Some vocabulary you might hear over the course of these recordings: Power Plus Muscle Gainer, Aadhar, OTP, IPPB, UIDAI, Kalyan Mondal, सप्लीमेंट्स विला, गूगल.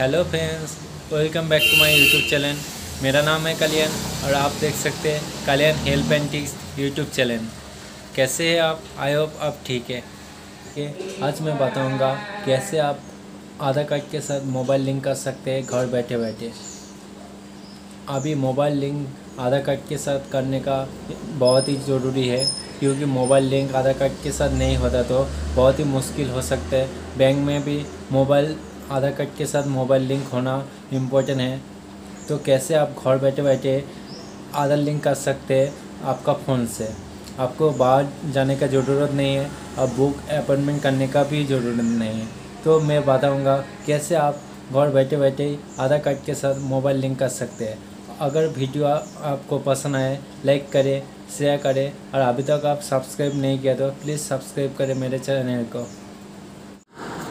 Hello friends, welcome back to my YouTube channel. मेरा नाम है कल्याण और आप देख सकते हैं Kalyan help and tricks YouTube channel. कैसे हैं आप? आई होप आप ठीक है। आज मैं बताऊंगा कैसे आप आधार कार्ड के साथ मोबाइल लिंक कर सकते हैं घर बैठे बैठे। अभी मोबाइल लिंक आधार कार्ड के साथ करने का बहुत ही ज़रूरी है, क्योंकि मोबाइल लिंक आधार कार्ड के साथ नहीं होता तो बहुत ही मुश्किल हो सकता है। बैंक में भी मोबाइल आधार कार्ड के साथ मोबाइल लिंक होना इम्पोर्टेंट है। तो कैसे आप घर बैठे बैठे आधार लिंक कर सकते हैं आपका फ़ोन से। आपको बाहर जाने का ज़रूरत नहीं है और बुक अपॉइंटमेंट करने का भी ज़रूरत नहीं है। तो मैं बताऊंगा कैसे आप घर बैठे बैठे आधार कार्ड के साथ मोबाइल लिंक कर सकते हैं। अगर वीडियो आपको पसंद आए लाइक करें, शेयर करें और अभी तक आप सब्सक्राइब नहीं किया तो प्लीज़ सब्सक्राइब करें मेरे चैनल को।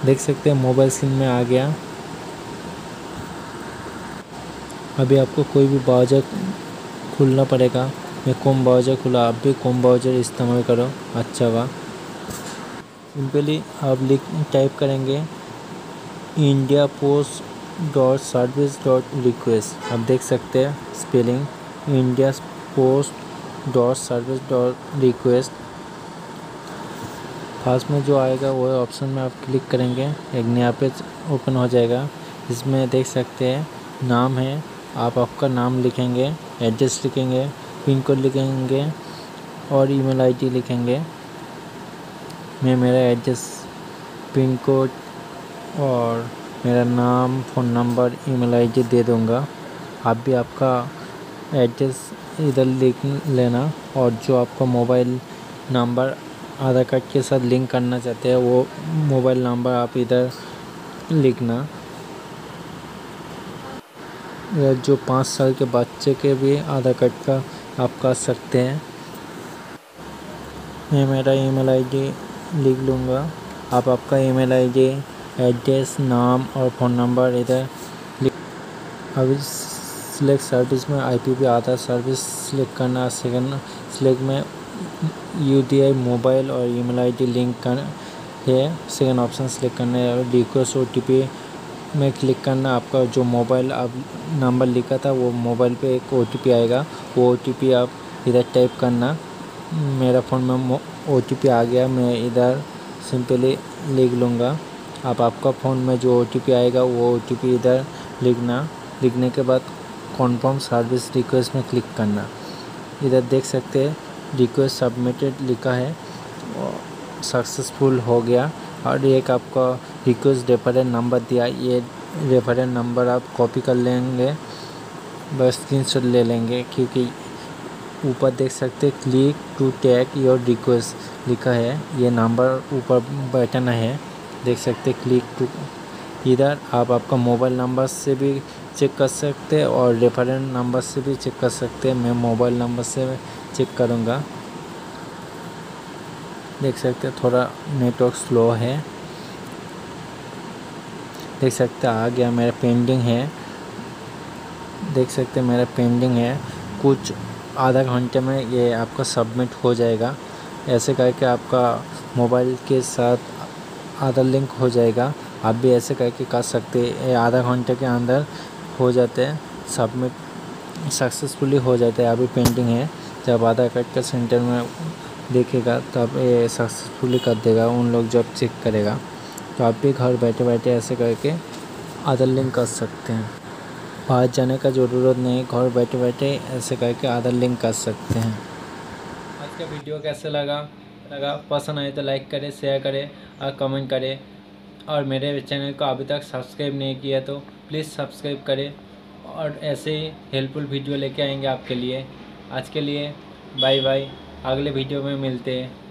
देख सकते हैं मोबाइल स्क्रीन में आ गया। अभी आपको कोई भी ब्राउज़र खुलना पड़ेगा। मैं क्रोम ब्राउज़र खुला, आप भी क्रोम ब्राउज़र इस्तेमाल करो, अच्छा हुआ। सिंपली आप टाइप करेंगे indiapost.service.request। आप देख सकते हैं स्पेलिंग indiapost.service.request। फास्ट में जो आएगा वो ऑप्शन में आप क्लिक करेंगे, एक नया पेज ओपन हो जाएगा। इसमें देख सकते हैं नाम है, आप आपका नाम लिखेंगे, एड्रेस लिखेंगे, पिन कोड लिखेंगे और ईमेल आईडी लिखेंगे। मैं मेरा एड्रेस, पिन कोड और मेरा नाम, फ़ोन नंबर, ईमेल आईडी दे दूँगा। आप भी आपका एड्रेस इधर लिख लेना और जो आपका मोबाइल नंबर आधार कार्ड के साथ लिंक करना चाहते हैं वो मोबाइल नंबर आप इधर लिखना। जो 5 साल के बच्चे के भी आधार कार्ड का आप कर सकते हैं। मैं मेरा ईमेल आईडी लिख लूँगा। आप आपका ईमेल आईडी, एड्रेस, नाम और फ़ोन नंबर इधर लिख। अभी सिलेक्ट सर्विस में IPPB आधार सर्विस सिलेक्ट करना। सेकेंड सिलेक्ट में UDI मोबाइल और ईमेल आईडी लिंक कर है। सेकेंड ऑप्शन सिलेक्ट करना है और रिक्वेस्ट OTP में क्लिक करना। आपका जो मोबाइल आप नंबर लिखा था वो मोबाइल पे एक OTP आएगा, वो OTP आप इधर टाइप करना। मेरा फ़ोन में OTP आ गया, मैं इधर सिंपली लिख लूँगा। आप आपका फ़ोन में जो OTP आएगा वो OTP इधर लिखना। लिखने के बाद कॉन्फर्म सर्विस रिक्वेस्ट में क्लिक करना। इधर देख सकते हैं रिक्वेस्ट सबमिटेड लिखा है, सक्सेसफुल हो गया। और एक आपका रिक्वेस्ट रेफरेंस नंबर दिया, ये रेफरेंस नंबर आप कॉपी कर लेंगे, बस स्क्रीनशॉट ले लेंगे, क्योंकि ऊपर देख सकते हैं click to tag your request लिखा है। ये नंबर ऊपर बटन है, देख सकते क्लिक टू। इधर आप आपका मोबाइल नंबर से भी चेक कर सकते हैं और रेफरेंस नंबर से भी चेक कर सकते हैं। मैं मोबाइल नंबर से चेक करूंगा। देख सकते हैं थोड़ा नेटवर्क स्लो है। देख सकते आ गया, मेरा पेंडिंग है। देख सकते मेरा पेंडिंग है, कुछ आधा घंटे में ये आपका सबमिट हो जाएगा। ऐसे करके आपका मोबाइल के साथ आधार लिंक हो जाएगा। आप भी ऐसे करके कर सकते हैं। आधा घंटे के अंदर हो जाते हैं, सबमिट सक्सेसफुली हो जाता है। अभी पेंडिंग है, जब आधार कार्ड का सेंटर में देखेगा तब ये सक्सेसफुली कर देगा, उन लोग जब चेक करेगा। तो आप भी घर बैठे बैठे ऐसे करके आधार लिंक कर सकते हैं। बाहर जाने का ज़रूरत नहीं, घर बैठे बैठे ऐसे करके आधार लिंक कर सकते हैं। आज का वीडियो कैसे लगा पसंद आए तो लाइक करें, शेयर करें और कमेंट करें। और मेरे चैनल को अभी तक सब्सक्राइब नहीं किया तो प्लीज़ सब्सक्राइब करें। और ऐसे ही हेल्पफुल वीडियो लेके आएंगे आपके लिए। आज के लिए बाय बाय, अगले वीडियो में मिलते हैं।